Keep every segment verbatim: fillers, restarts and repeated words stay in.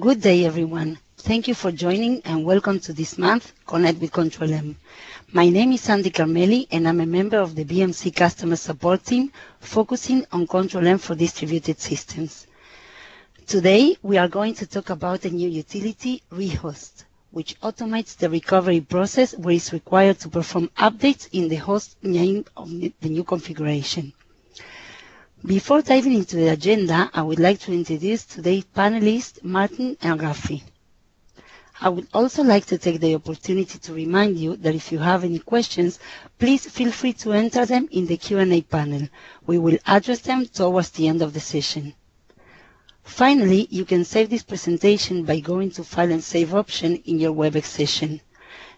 Good day, everyone. Thank you for joining and welcome to this month's Connect with Control-M. My name is Sandy Carmeli and I'm a member of the B M C customer support team focusing on Control-M for distributed systems. Today, we are going to talk about a new utility, Rehost, which automates the recovery process where it's required to perform updates in the host name of the new configuration. Before diving into the agenda, I would like to introduce today's panelist, Martin Elgafi. I would also like to take the opportunity to remind you that if you have any questions, please feel free to enter them in the Q and A panel. We will address them towards the end of the session. Finally, you can save this presentation by going to File and Save option in your WebEx session.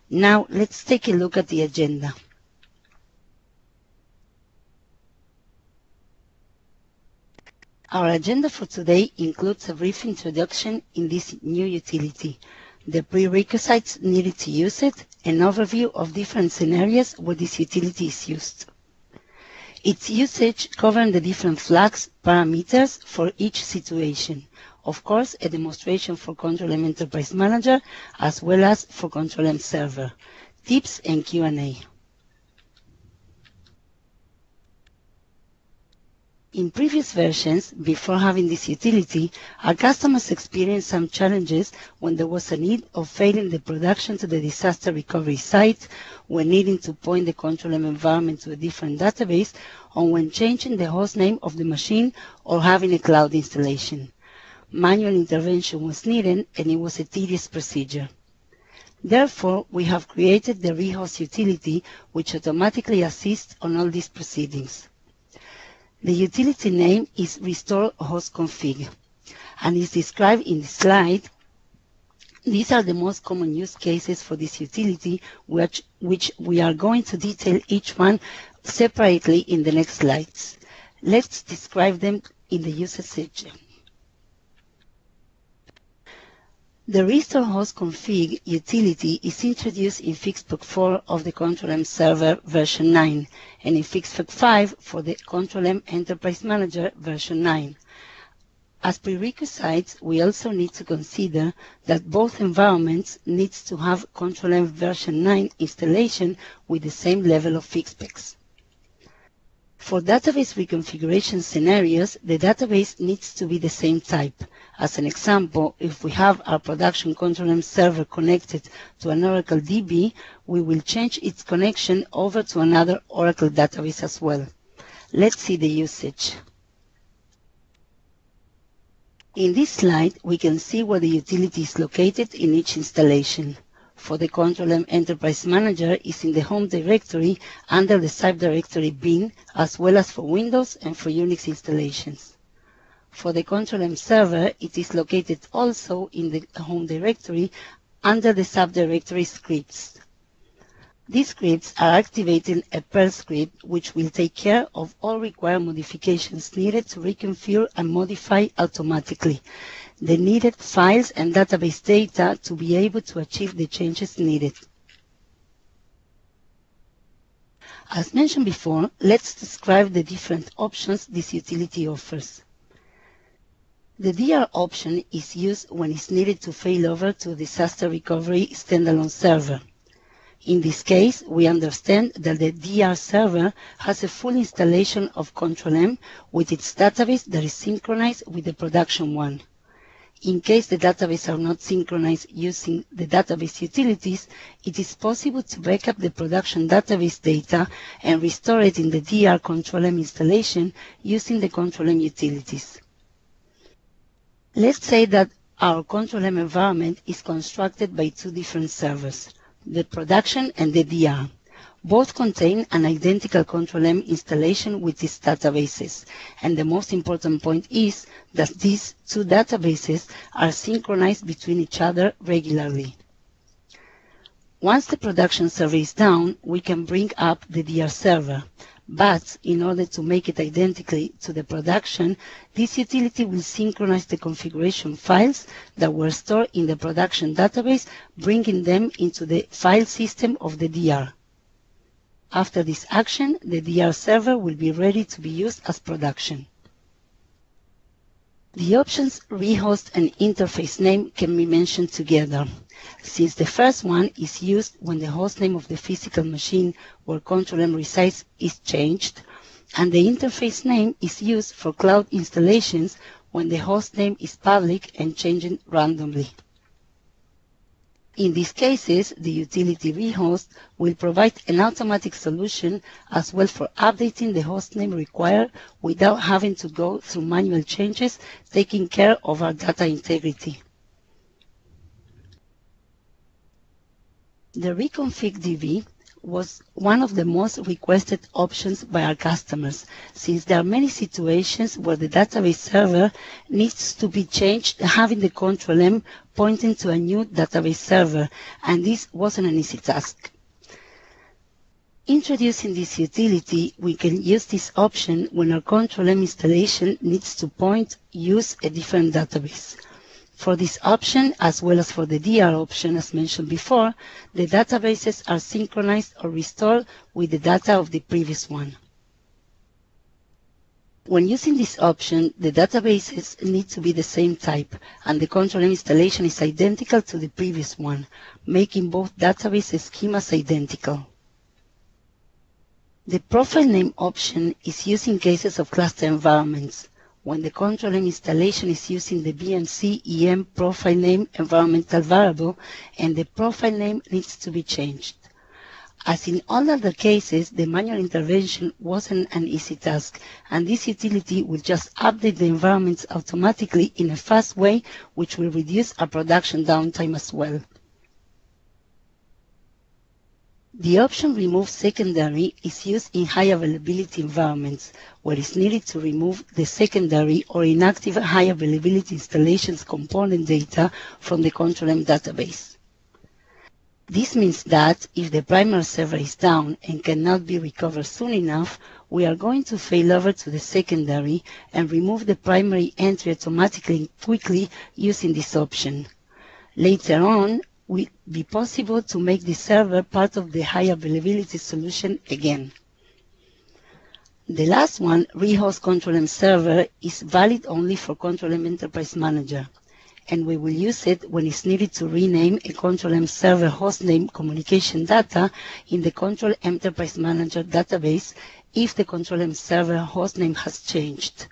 Now, let's take a look at the agenda. Our agenda for today includes a brief introduction in this new utility, the prerequisites needed to use it, an overview of different scenarios where this utility is used. Its usage covering the different flags, parameters for each situation. Of course, a demonstration for Control-M Enterprise Manager as well as for Control-M Server. Tips and Q and A. In previous versions, before having this utility, our customers experienced some challenges when there was a need of failing the production to the disaster recovery site, when needing to point the Control-M environment to a different database, or when changing the host name of the machine or having a cloud installation. Manual intervention was needed and it was a tedious procedure. Therefore, we have created the Rehost utility, which automatically assists on all these proceedings. The utility name is restore host config and is described in the slide. These are the most common use cases for this utility, which, which we are going to detail each one separately in the next slides. Let's describe them in the user section. The restore host config utility is introduced in FixPack four of the Control-M Server version nine and in FixPack five for the Control-M Enterprise Manager version nine. As prerequisites, we also need to consider that both environments need to have Control-M version nine installation with the same level of FixPacks. For database reconfiguration scenarios, the database needs to be the same type. As an example, if we have our production Control-M server connected to an Oracle D B, we will change its connection over to another Oracle database as well. Let's see the usage. In this slide, we can see where the utility is located in each installation. For the Control-M Enterprise Manager is in the home directory under the subdirectory bin, as well as for Windows and for Unix installations. For the Control-M Server, it is located also in the home directory under the subdirectory scripts. These scripts are activating a Perl script, which will take care of all required modifications needed to reconfigure and modify automatically the needed files and database data to be able to achieve the changes needed. As mentioned before, let's describe the different options this utility offers. The D R option is used when it's needed to failover to a disaster recovery standalone server. In this case, we understand that the D R server has a full installation of Control-M with its database that is synchronized with the production one. In case the databases are not synchronized using the database utilities, it is possible to back up the production database data and restore it in the D R Control-M installation using the Control-M utilities. Let's say that our Control-M environment is constructed by two different servers, the production and the D R. Both contain an identical Control-M installation with its databases, and the most important point is that these two databases are synchronized between each other regularly. Once the production server is down, we can bring up the D R server, but in order to make it identical to the production, this utility will synchronize the configuration files that were stored in the production database, bringing them into the file system of the D R. After this action, the D R server will be ready to be used as production. The options rehost and interface name can be mentioned together, since the first one is used when the host name of the physical machine where Control-M resides is changed, and the interface name is used for cloud installations when the host name is public and changed randomly. In these cases, the utility rehost will provide an automatic solution as well for updating the hostname required without having to go through manual changes, taking care of our data integrity. The reconfig D B was one of the most requested options by our customers, since there are many situations where the database server needs to be changed, having the Control-M pointing to a new database server, and this wasn't an easy task. Introducing this utility, we can use this option when our Control-M installation needs to point, use a different database. For this option, as well as for the D R option as mentioned before, the databases are synchronized or restored with the data of the previous one. When using this option, the databases need to be the same type, and the Control-M installation is identical to the previous one, making both database schemas identical. The profile name option is used in cases of cluster environments, when the Control-M installation is using the B M C E M profile name environmental variable and the profile name needs to be changed. As in all other cases, the manual intervention wasn't an easy task, and this utility will just update the environments automatically in a fast way, which will reduce our production downtime as well. The option Remove Secondary is used in high availability environments, where it's needed to remove the secondary or inactive high availability installations component data from the Control-M database. This means that if the primary server is down and cannot be recovered soon enough, we are going to fail over to the secondary and remove the primary entry automatically and quickly using this option. Later on, will be possible to make the server part of the high availability solution again. The last one, Rehost Control-M Server, is valid only for Control-M Enterprise Manager, and we will use it when it's needed to rename a Control-M Server hostname communication data in the Control-M Enterprise Manager database if the Control-M Server hostname has changed.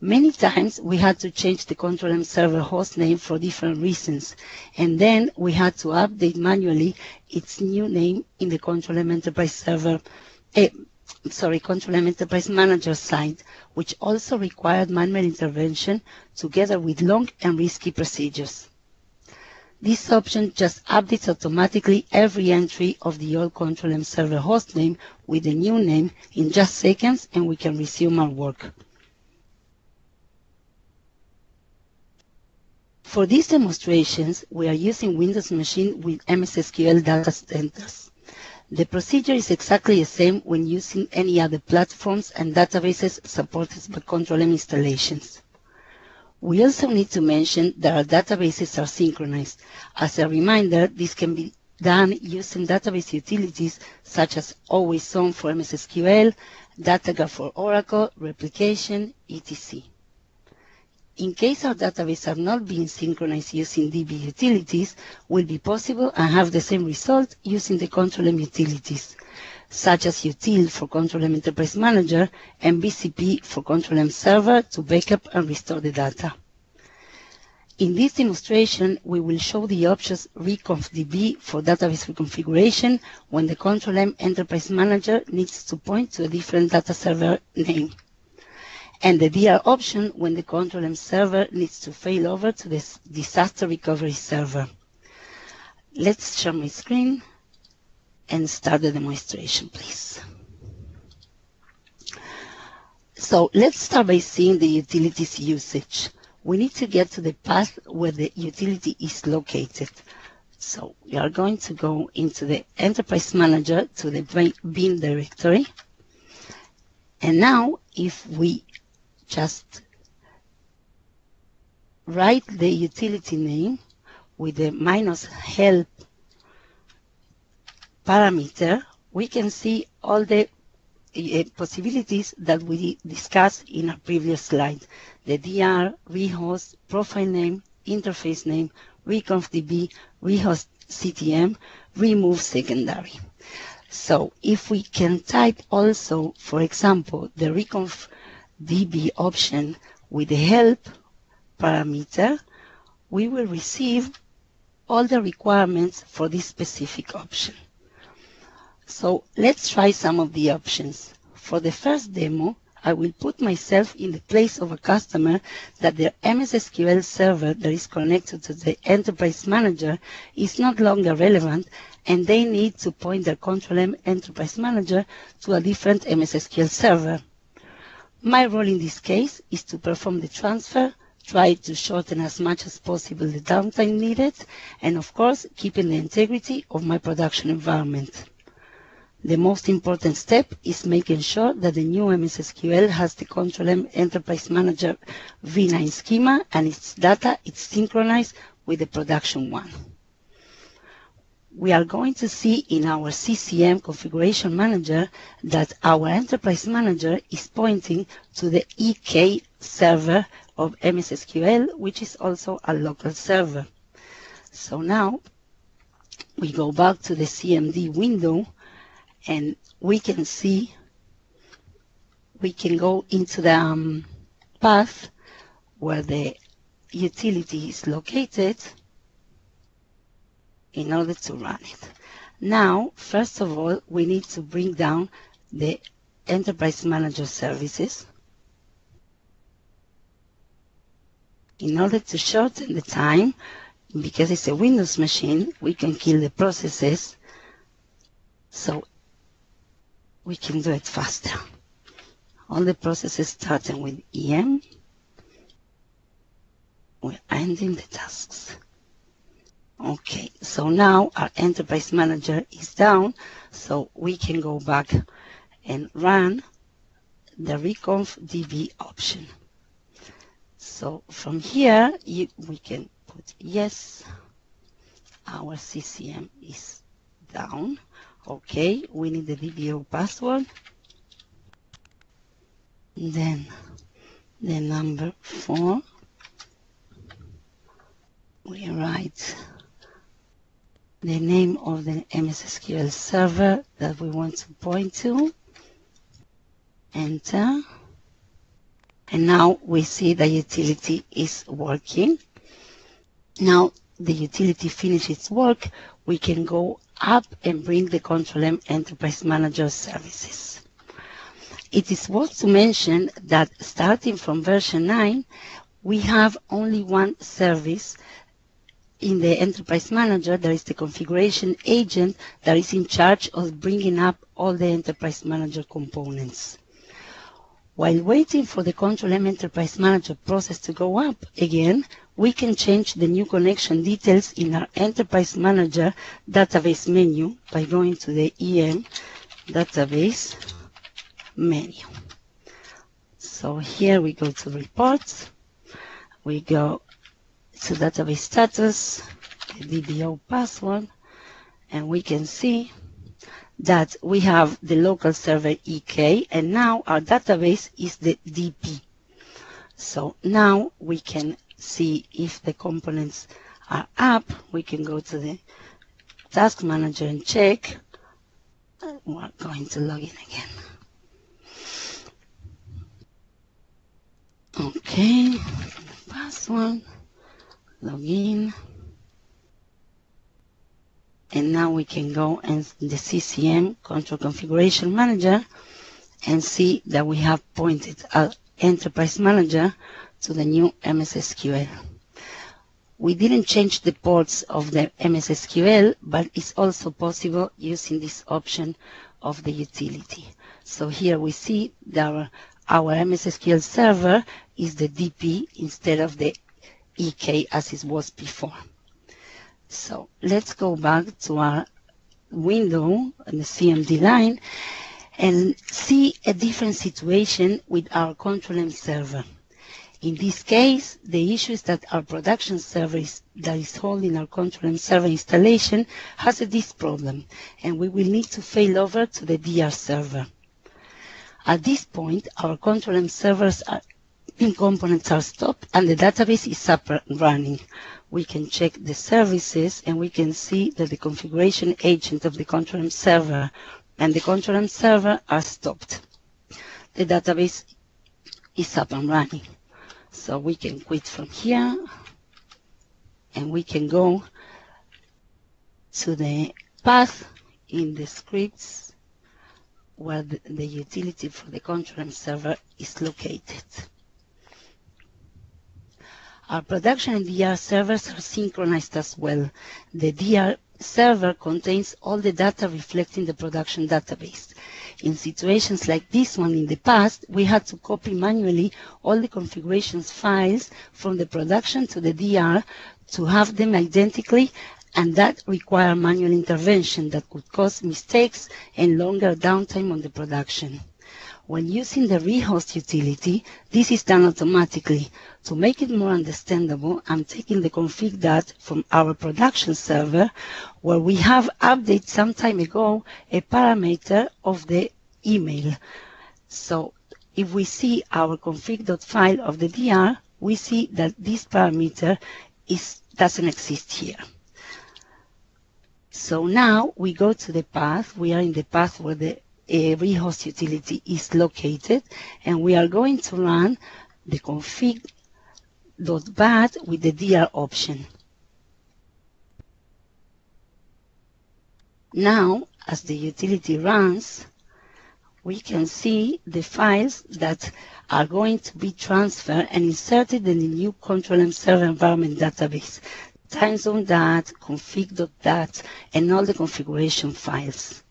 Many times we had to change the Control-M server hostname for different reasons, and then we had to update manually its new name in the Control-M Enterprise server, eh, sorry, Control-M Enterprise Manager side, which also required manual intervention together with long and risky procedures. This option just updates automatically every entry of the old Control-M server hostname with the new name in just seconds, and we can resume our work. For these demonstrations, we are using Windows machine with M S S Q L data centers. The procedure is exactly the same when using any other platforms and databases supported by Control-M installations. We also need to mention that our databases are synchronized. As a reminder, this can be done using database utilities such as AlwaysOn for M S S Q L, DataGuard for Oracle, replication, et cetera. In case our databases are not being synchronized using D B utilities, will be possible and have the same result using the Control-M utilities, such as util for Control-M Enterprise Manager and B C P for Control-M Server to backup and restore the data. In this demonstration, we will show the options reconfdb for database reconfiguration when the Control-M Enterprise Manager needs to point to a different data server name, and the D R option when the Control-M server needs to fail over to the disaster recovery server. Let's share my screen and start the demonstration, please. So let's start by seeing the utilities usage. We need to get to the path where the utility is located. So we are going to go into the Enterprise Manager to the bin directory. And now if we just write the utility name with the minus help parameter, we can see all the uh, possibilities that we discussed in a previous slide: the D R, rehost, profile name, interface name, reconfdb, rehost C T M, remove secondary. So if we can type also, for example, the reconfdb option with the help parameter, we will receive all the requirements for this specific option. So let's try some of the options. For the first demo, I will put myself in the place of a customer that their M S S Q L server that is connected to the Enterprise Manager is not longer relevant, and they need to point their Control-M Enterprise Manager to a different M S S Q L server. My role in this case is to perform the transfer, try to shorten as much as possible the downtime needed, and of course, keeping the integrity of my production environment. The most important step is making sure that the new M S S Q L has the Control-M Enterprise Manager V nine schema and its data is synchronized with the production one. We are going to see in our C C M Configuration Manager that our Enterprise Manager is pointing to the E K server of M S S Q L, which is also a local server. So now we go back to the C M D window, and we can see, we can go into the um, path where the utility is located in order to run it. Now, first of all, we need to bring down the Enterprise Manager services in order to shorten the time. Because it's a Windows machine, we can kill the processes, so we can do it faster. All the processes starting with E M, we're ending the tasks. Okay, so now our Enterprise Manager is down, so we can go back and run the reconfdb option. So from here, you, we can put yes, our C C M is down. Okay, we need the D B O password, then the number four, we write the name of the M S S Q L server that we want to point to, enter, and now we see the utility is working. Now the utility finishes its work, we can go up and bring the Control-M Enterprise Manager services. It is worth to mention that starting from version nine, we have only one service in the Enterprise Manager, that is the configuration agent that is in charge of bringing up all the Enterprise Manager components. While waiting for the Control-M Enterprise Manager process to go up again, we can change the new connection details in our Enterprise Manager database menu by going to the E M database menu. So here we go to reports, we go to database status, the D B O password, and we can see that we have the local server E K, and now our database is the D P. So now we can see if the components are up. We can go to the task manager and check. We're going to log in again. Okay, password, log in. And now we can go and the C C M Control Configuration Manager and see that we have pointed our Enterprise Manager to the new M S S Q L. We didn't change the ports of the M S S Q L, but it's also possible using this option of the utility. So here we see that our, our M S S Q L server is the D P instead of the E K as it was before. So let's go back to our window and the C M D line and see a different situation with our Control-M server. In this case, the issue is that our production server is, that is holding our Control-M server installation has a disk problem, and we will need to fail over to the D R server. At this point, our Control-M servers are in components are stopped and the database is up and running. We can check the services and we can see that the configuration agent of the Control-M server and the Control-M server are stopped. The database is up and running. So we can quit from here and we can go to the path in the scripts where the, the utility for the Control-M server is located. Our production and D R servers are synchronized as well. The D R server contains all the data reflecting the production database. In situations like this one in the past, we had to copy manually all the configurations files from the production to the D R to have them identically, and that required manual intervention that could cause mistakes and longer downtime on the production. When using the Rehost utility, this is done automatically. To make it more understandable, I'm taking the config data from our production server, where we have updated some time ago a parameter of the email. So if we see our config.file of the D R, we see that this parameter is, doesn't exist here. So now we go to the path. We are in the path where the a Rehost utility is located, and we are going to run the config.bat with the D R option. Now, as the utility runs, we can see the files that are going to be transferred and inserted in the new Control-M server environment database. Timezone.dat, config.dat, and all the configuration files.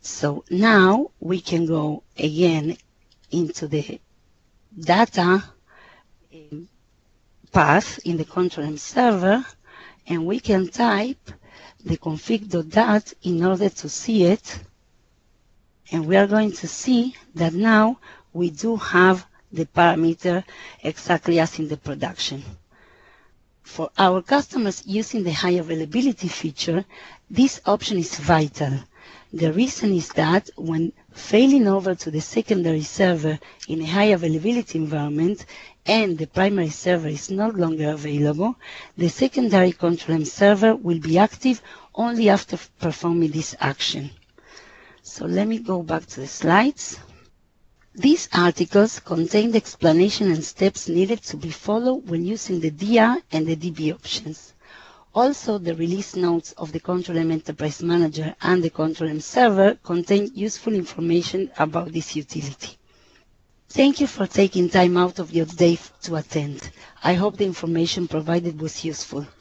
So now we can go again into the data path in the Control-M server, and we can type the config.dat in order to see it. And we are going to see that now we do have the parameter exactly as in the production. For our customers using the high availability feature, this option is vital. The reason is that when failing over to the secondary server in a high availability environment and the primary server is no longer available, the secondary Control-M server will be active only after performing this action. So let me go back to the slides. These articles contain the explanation and steps needed to be followed when using the D R and the D B options. Also, the release notes of the Control-M Enterprise Manager and the Control-M Server contain useful information about this utility. Thank you for taking time out of your day to attend. I hope the information provided was useful.